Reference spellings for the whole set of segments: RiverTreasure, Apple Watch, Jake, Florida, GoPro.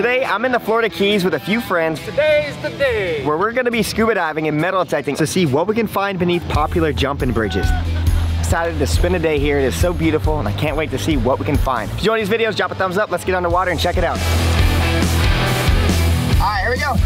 Today, I'm in the Florida Keys with a few friends. Today's the day where we're gonna be scuba diving and metal detecting to see what we can find beneath popular jumping bridges. Excited to spend a day here. It is so beautiful, and I can't wait to see what we can find. If you enjoy these videos, drop a thumbs up. Let's get underwater and check it out. All right, here we go.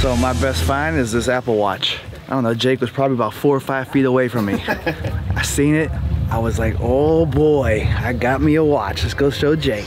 So my best find is this Apple Watch. I don't know, Jake was probably about 4 or 5 feet away from me. I seen it, I was like, oh boy, I got me a watch. Let's go show Jake.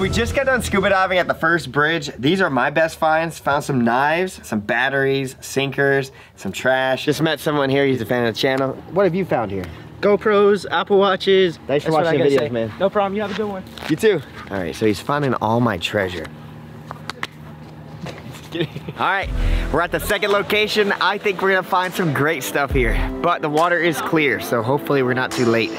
We we just got done scuba diving at the first bridge. These are my best finds. Found some knives, some batteries, sinkers, some trash. Just met someone here, he's a fan of the channel. What have you found here? GoPros, Apple Watches. Thanks for watching the videos, man. No problem, you have a good one. You too. All right, so he's finding all my treasure. All right, we're at the second location. I think we're gonna find some great stuff here, but the water is clear, so hopefully we're not too late.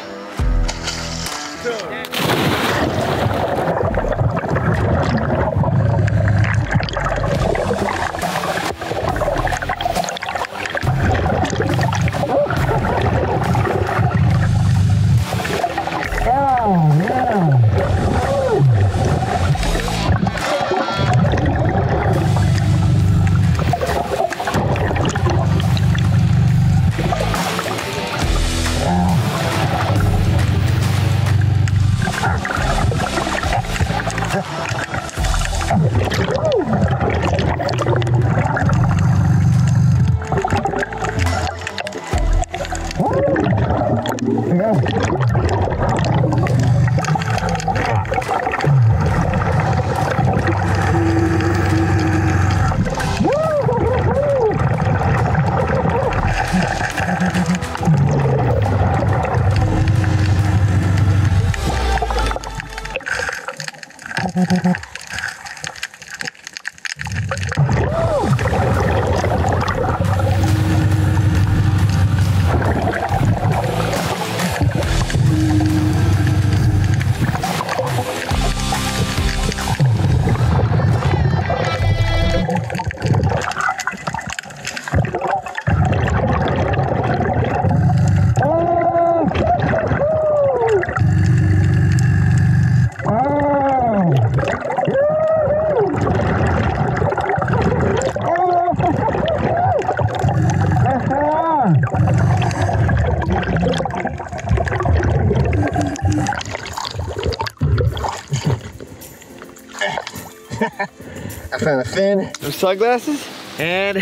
I found a fin, some sunglasses, and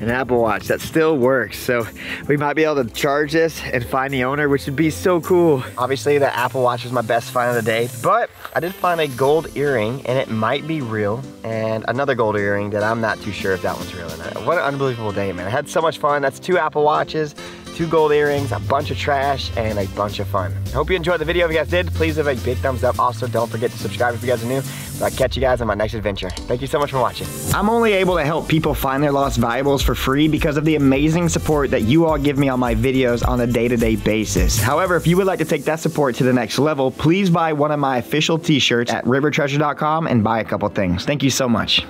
an Apple Watch that still works. So we might be able to charge this and find the owner, which would be so cool. Obviously the Apple Watch was my best find of the day, but I did find a gold earring and it might be real, and another gold earring that I'm not too sure if that one's real or not. What an unbelievable day, man. I had so much fun. That's 2 Apple Watches, 2 gold earrings, a bunch of trash, and a bunch of fun. I hope you enjoyed the video. If you guys did, please leave a big thumbs up. Also, don't forget to subscribe if you guys are new. So I'll catch you guys on my next adventure. Thank you so much for watching. I'm only able to help people find their lost valuables for free because of the amazing support that you all give me on my videos on a day-to-day basis. However, if you would like to take that support to the next level, please buy one of my official t-shirts at rivertreasure.com and buy a couple things. Thank you so much.